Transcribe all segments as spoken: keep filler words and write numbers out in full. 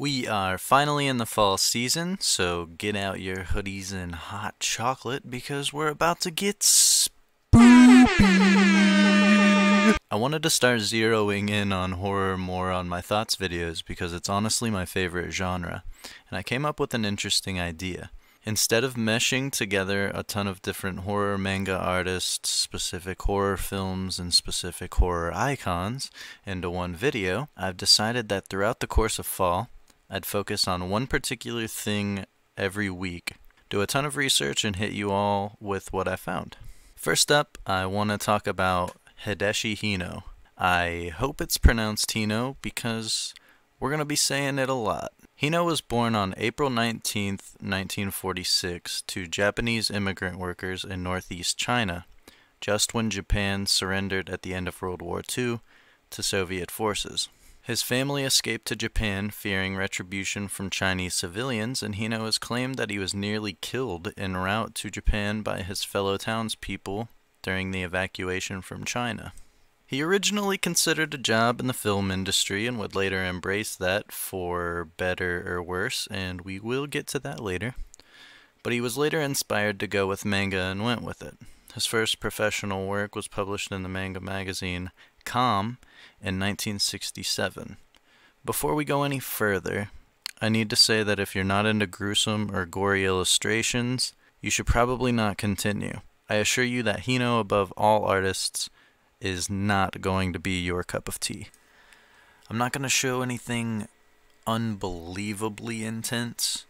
We are finally in the fall season, so get out your hoodies and hot chocolate because we're about to get spooky. I wanted to start zeroing in on horror more on my thoughts videos because it's honestly my favorite genre, and I came up with an interesting idea. Instead of meshing together a ton of different horror manga artists, specific horror films, and specific horror icons into one video, I've decided that throughout the course of fall, I'd focus on one particular thing every week, do a ton of research, and hit you all with what I found. First up, I want to talk about Hideshi Hino. I hope it's pronounced Hino because we're gonna be saying it a lot. Hino was born on April nineteenth, nineteen forty-six to Japanese immigrant workers in northeast China, just when Japan surrendered at the end of World War Two to Soviet forces. His family escaped to Japan fearing retribution from Chinese civilians, and Hino is claimed that he was nearly killed en route to Japan by his fellow townspeople during the evacuation from China. He originally considered a job in the film industry and would later embrace that for better or worse, and we will get to that later. But he was later inspired to go with manga and went with it. His first professional work was published in the manga magazine Calm in nineteen sixty-seven. Before we go any further, I need to say that if you're not into gruesome or gory illustrations, you should probably not continue. I assure you that Hino, above all artists, is not going to be your cup of tea. I'm not going to show anything unbelievably intense,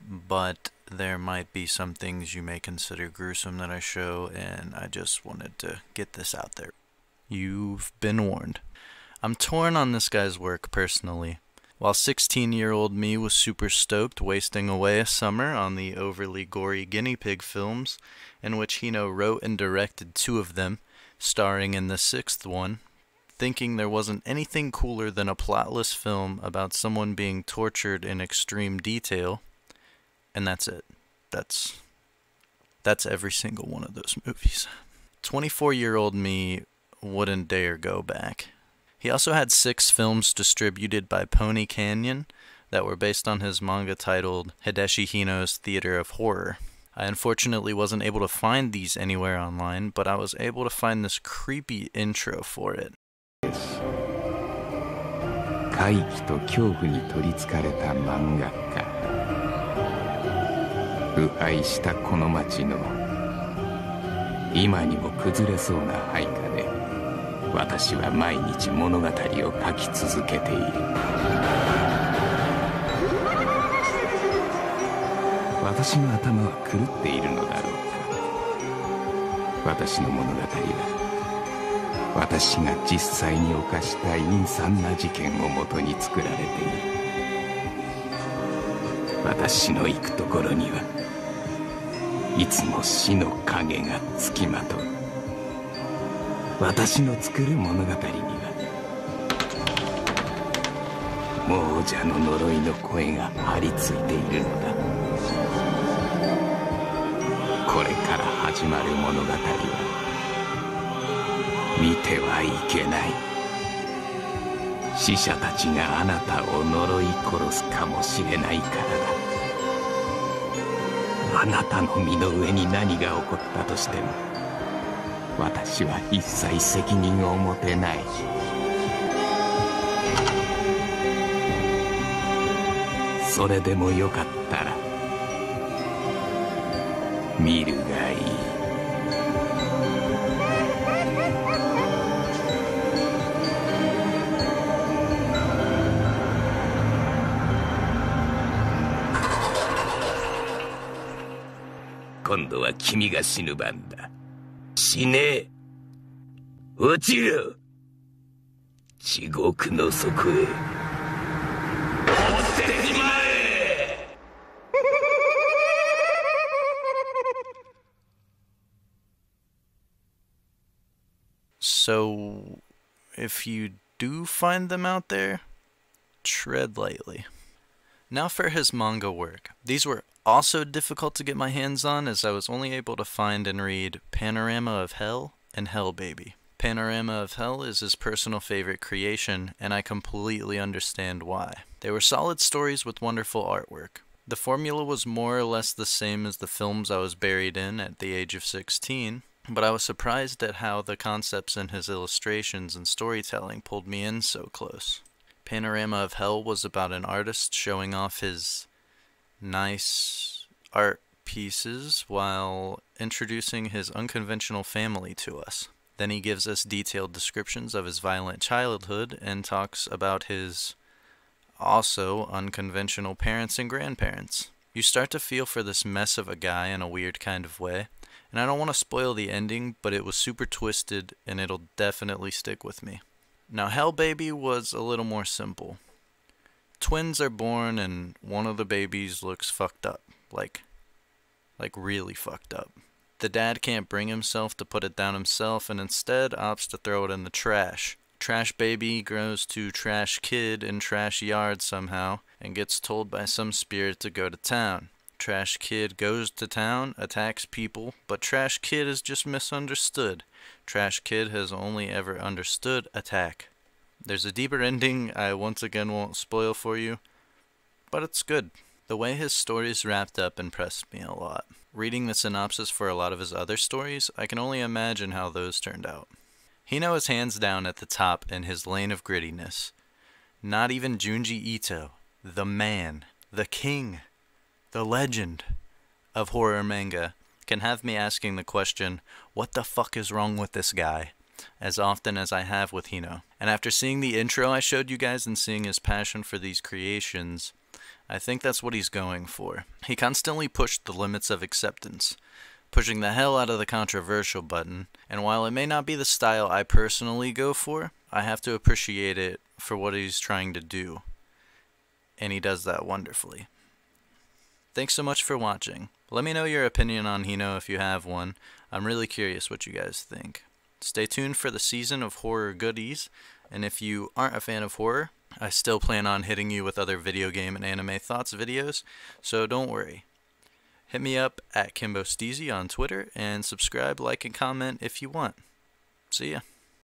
but there might be some things you may consider gruesome that I show, and I just wanted to get this out there. You've been warned. I'm torn on this guy's work personally. While sixteen-year-old me was super stoked wasting away a summer on the overly gory guinea pig films, in which Hino wrote and directed two of them, starring in the sixth one, thinking there wasn't anything cooler than a plotless film about someone being tortured in extreme detail, and that's it. That's, that's every single one of those movies. twenty-four-year-old me wouldn't dare go back. He also had six films distributed by Pony Canyon that were based on his manga titled Hideshi Hino's Theater of Horror. I unfortunately wasn't able to find these anywhere online, but I was able to find this creepy intro for it.私の頭は狂っているのだろうか。私が実際に犯した陰惨な事件をもとに作られている。私の行くところにはいつも死の影がつきまとう。 私の作る物語には亡者の呪いの声が張り付いているのだ。これから始まる物語は見てはいけない。死者たちがあなたを呪い殺すかもしれないからだ。あなたの身の上に何が起こったとしても 私は一切責任を持てない。それでもよかったら見るがいい。今度は君が死ぬ番だ。 死ね。落ちろ。地獄の底へ。落ちてしまえ。So, if you do find them out there, tread lightly. Now for his manga work. These were also difficult to get my hands on, as I was only able to find and read Panorama of Hell and Hell Baby. Panorama of Hell is his personal favorite creation, and I completely understand why. They were solid stories with wonderful artwork. The formula was more or less the same as the films I was buried in at the age of sixteen, but I was surprised at how the concepts in his illustrations and storytelling pulled me in so close. Panorama of Hell was about an artist showing off his nice art pieces while introducing his unconventional family to us. Then he gives us detailed descriptions of his violent childhood and talks about his also unconventional parents and grandparents. You start to feel for this mess of a guy in a weird kind of way, and I don't want to spoil the ending, but it was super twisted and it'll definitely stick with me. Now, Hell Baby was a little more simple. Twins are born and one of the babies looks fucked up, like like really fucked up. The dad can't bring himself to put it down himself and instead opts to throw it in the trash. Trash baby grows to trash kid in trash yard somehow and gets told by some spirit to go to town. Trash kid goes to town, attacks people, but trash kid is just misunderstood. Trash kid has only ever understood attack. There's a deeper ending I once again won't spoil for you, but it's good. The way his stories wrapped up impressed me a lot. Reading the synopsis for a lot of his other stories, I can only imagine how those turned out. Hino is hands down at the top in his lane of grittiness. Not even Junji Ito, the man, the king, the legend of horror manga, can have me asking the question, what the fuck is wrong with this guy, as often as I have with Hino. And after seeing the intro I showed you guys and seeing his passion for these creations, I think that's what he's going for. He constantly pushed the limits of acceptance, pushing the hell out of the controversial button, and while it may not be the style I personally go for, I have to appreciate it for what he's trying to do, and he does that wonderfully. Thanks so much for watching. Let me know your opinion on Hino if you have one. I'm really curious what you guys think. Stay tuned for the season of horror goodies, and if you aren't a fan of horror, I still plan on hitting you with other video game and anime thoughts videos, so don't worry. Hit me up at KimboSteezy on Twitter and subscribe, like, and comment if you want. See ya.